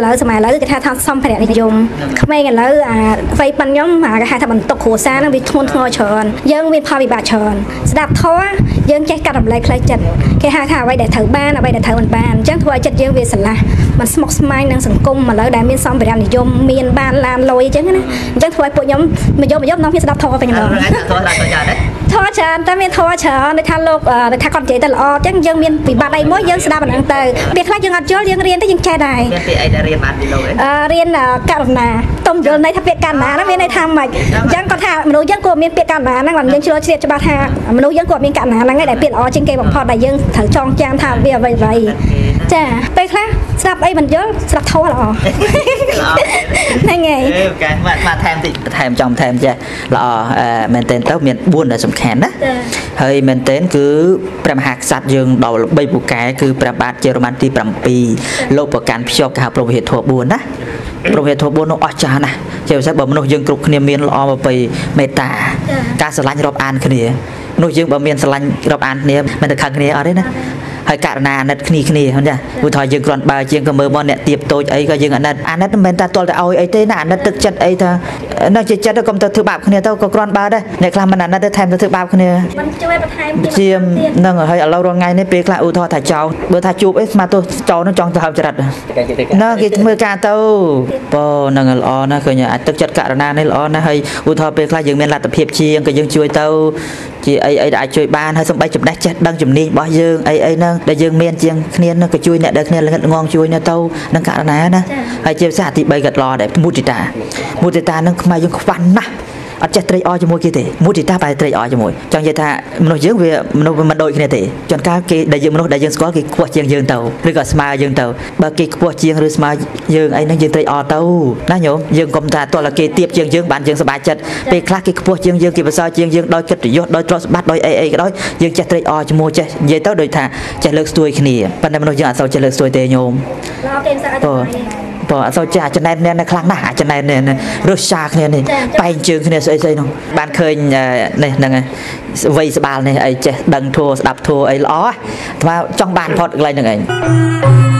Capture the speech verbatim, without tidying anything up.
แล้วสมัยแล้วก็ท่าทางซ่อมแผนนิยมขมายกันแล้วไฟปันย่อมหากระหายทำมันตกโขซ่านั่งวิทมนทงอชอนเยื่อวิพาวิบาชอนสดับท้อเยื่อแจกกระดับไรคล้ายจัดแค่หาทางไว้แต่เถิดบ้านเอาไว้แต่เถิดบ้านจ้างทัวร์จัดเยื่อเวสละมันสมกสมายนางสังคมมาแล้วได้มีซ่อมแผนนิยมมีนบ้านลานลอยจังนะจ้างทัวร์ปวดย่อมมันย่อมมันย่อมน้องพี่สดับท้อไปยังไงท้อชอนแต่ไม่ท้อชอนในทางโลกในทางความเจ๋ตลอดจ้างเยื่อมีนปีบาดใดม้อยเยื่อสดับมันอังเตอเบียคล้ายยังอัดย้อนยังเรียนได้ยังแค่ใดเรียนมาดีเลยเรียนการนาต้มยำในทำเปียการนาแล้วมีในทำใหม่ยังก็ทำมนุษย์ยังกลัวมีเปียการนานั่งหลังยังชัวร์เฉียดจะบาดฮะมนุษย์ยังกลัวมีการนาแล้วไงแต่เปียอ๋อจริงเกย์บอกพอได้ยังถือจองจางทำเบียร์ใบๆจ้าไปครับสลับไอ้มันเยอะสลับเท่าหรอนั่นไงมาแทมติแทมจอมแทมจ้ะหรอเมนเทนเต้าเมียนบุญเลยสำคัญนะเฮ้ยเมนเทนคือประมาหักสัตว์ยังเราใบบุกแก่คือประบาดเยอรมันที่ประปีโลกประกันพิจารณาประเวททัวบุญนะประเวททัวบุญน้องอาจารย์นะเจ้าสักบ่มนุษย์ยังกรุกเนียมเมียนเราไปเมตตาการสลายรอบอันคือเนี่ยนุษย์ยังบ่เมียนสลายรอบอันเนี่ยมันจะขังเนี่ยเอาได้นะให้การนานัดคณีคณีเขาเนี่ยวุฒิยังกรอนบายังก็มือบอลเนี่ยเตียบโตไอ้ก็ยังอันนั้นอันนั้นเป็นตาตัวแต่เอาไอ้เต้น่ะอันนั้นตึกจัดไอ้เธอนั่งจัดจัดแล้วก็ถือบาปคนเนี่ยเต้าก็กรอนบาได้ในคลามันอันนั้นได้แทนถือบาปคนเนี่ยเจียมนั่งเฮ้ยเราลองไงในเปกลาอุทธาถ่ายเจ้าเบอร์ถ่ายจูบเอสมาตัวเจ้านั่งจองจะทำจัดนั่งกิจมือการเต้าปอนั่งอ๋อนะคือเนี่ยตึกจัดการนาในอ๋อนะเฮ้ยอุทธาเปกลายังเป็นหลักตะเพียบเชียงก็ยังช่วยเต้าจีไอ้ไอ้ได้ช่วยบ้านให้สบายจุดได้จัดดังจุดนี้บ่ยังไอ้ไอ้นั่งได้ยังเมียนเจียงเนียนก็ช่วยเนี่ยได้เนียนแล้วงองช่วยเนี่ยเต้านั่งกะนะนะไอ้เจียวสาธิใบกัดรอได้มุติตามุติตานั่งมายังฟันนะอัจฉริยะจมูกกี่เต๋มุติตาไปตรีอ๋อจมูกจังใจท่ามโนเยอะเวมโนมันโดยกันเต๋จนก้าวกี่ได้ยังมโนได้ยังสกอกี่ขวบเจียงยังเต้าหรือก็สมายังเต้าบางกี่ขวบเจียงหรือสมายังไอ้นั่งยังตรีอ๋อเต้านะโยมยังกรมตาตัวละกี่เตียบเจียงยังบ้านยังสบายจัดไปคลากี่ขวบเจียงยังกี่ภาษาเจียงยังโดยกัดยศโดยตรสบัดโดยไอ้ไอ้โดยยังจัดตรีอ๋อจมูกจัดยัยเต้าโดยท่าจัดเลิกสวยขี้นี่ปันนั้นมโนยังอาศัยจัดเลิกสวยเตโยมพออาศัยจากจันเนียนในครั้งหน้าจันเนียนเนี่ยรสชาติเนี่ยนี่ไปจึงเนี่ยสวยๆน้องบ้านเคยเนี่ยนั่งไงวัยสบายเนี่ยไอ้เจดังทัวร์ดับทัวร์ไอ้ล้อว่าจ้องบ้านพอดอะไรหนึ่งไง